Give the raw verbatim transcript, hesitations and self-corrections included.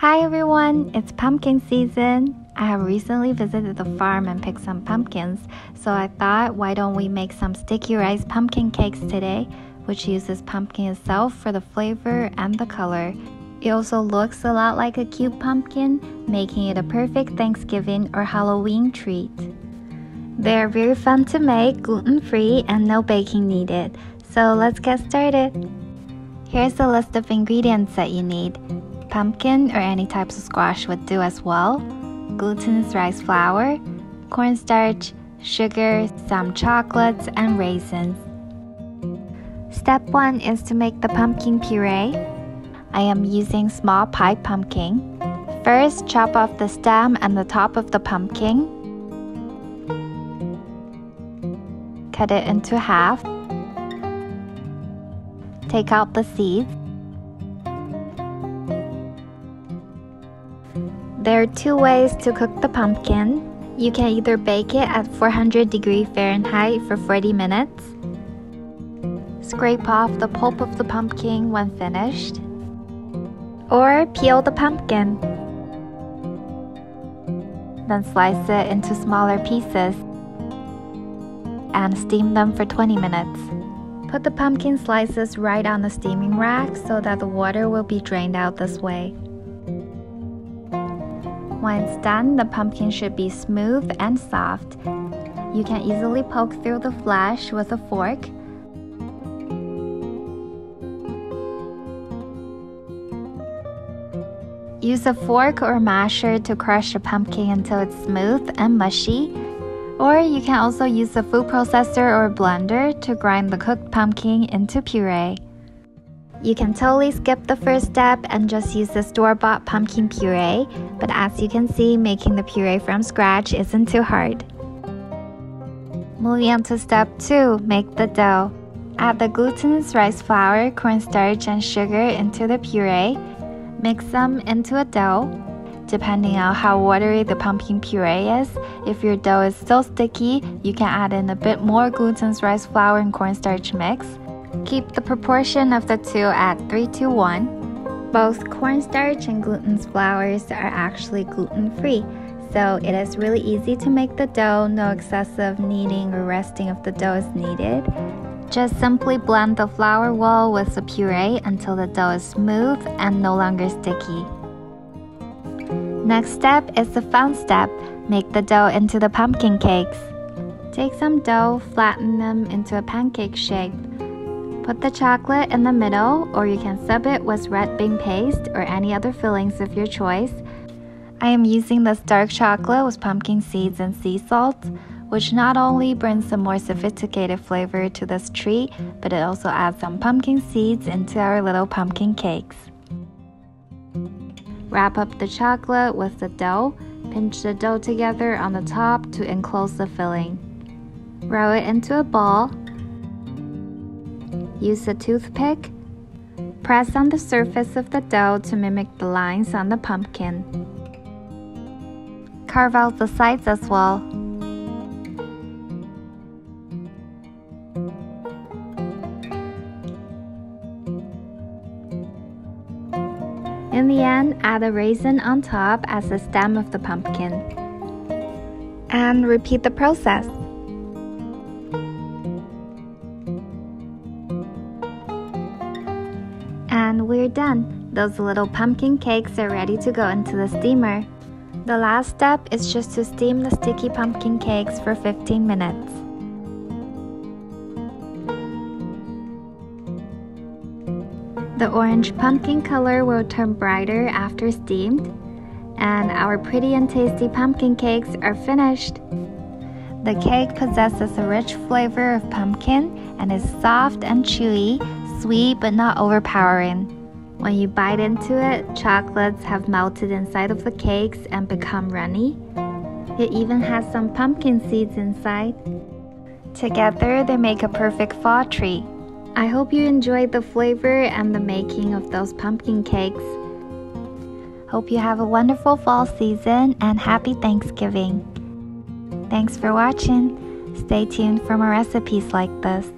Hi everyone, it's pumpkin season. I have recently visited the farm and picked some pumpkins, so I thought why don't we make some sticky rice pumpkin cakes today, which uses pumpkin itself for the flavor and the color. It also looks a lot like a cute pumpkin, making it a perfect Thanksgiving or Halloween treat. They are very fun to make, gluten-free, and no baking needed. So let's get started. Here's a list of ingredients that you need. Pumpkin or any types of squash would do as well, glutinous rice flour, cornstarch, sugar, some chocolates, and raisins. Step one is to make the pumpkin puree. I am using small pie pumpkin. First, chop off the stem and the top of the pumpkin. Cut it into half. Take out the seeds. There are two ways to cook the pumpkin. You can either bake it at four hundred degrees Fahrenheit for forty minutes. Scrape off the pulp of the pumpkin when finished. Or peel the pumpkin. Then slice it into smaller pieces and steam them for twenty minutes. Put the pumpkin slices right on the steaming rack so that the water will be drained out this way. When it's done, the pumpkin should be smooth and soft. You can easily poke through the flesh with a fork. Use a fork or masher to crush the pumpkin until it's smooth and mushy. Or you can also use a food processor or blender to grind the cooked pumpkin into puree. You can totally skip the first step and just use the store-bought pumpkin puree, but as you can see, making the puree from scratch isn't too hard. Moving on to step two, make the dough. Add the glutinous rice flour, cornstarch, and sugar into the puree. Mix them into a dough. Depending on how watery the pumpkin puree is, if your dough is still sticky, you can add in a bit more glutinous rice flour and cornstarch mix. Keep the proportion of the two at three to one. Both cornstarch and glutinous flours are actually gluten-free, so it is really easy to make the dough. No excessive kneading or resting of the dough is needed. Just simply blend the flour well with the puree until the dough is smooth and no longer sticky. Next step is the fun step. Make the dough into the pumpkin cakes. Take some dough, flatten them into a pancake shape. Put the chocolate in the middle, or you can sub it with red bean paste or any other fillings of your choice. I am using this dark chocolate with pumpkin seeds and sea salt, which not only brings a more sophisticated flavor to this treat, but it also adds some pumpkin seeds into our little pumpkin cakes. Wrap up the chocolate with the dough. Pinch the dough together on the top to enclose the filling. Roll it into a ball. Use a toothpick. Press on the surface of the dough to mimic the lines on the pumpkin. Carve out the sides as well. In the end, add a raisin on top as the stem of the pumpkin. And repeat the process. And we're done! Those little pumpkin cakes are ready to go into the steamer. The last step is just to steam the sticky pumpkin cakes for fifteen minutes. The orange pumpkin color will turn brighter after steamed, and our pretty and tasty pumpkin cakes are finished. The cake possesses a rich flavor of pumpkin and is soft and chewy, sweet but not overpowering. When you bite into it, chocolates have melted inside of the cakes and become runny. It even has some pumpkin seeds inside. Together, they make a perfect fall treat. I hope you enjoyed the flavor and the making of those pumpkin cakes. Hope you have a wonderful fall season and happy Thanksgiving. Thanks for watching. Stay tuned for more recipes like this.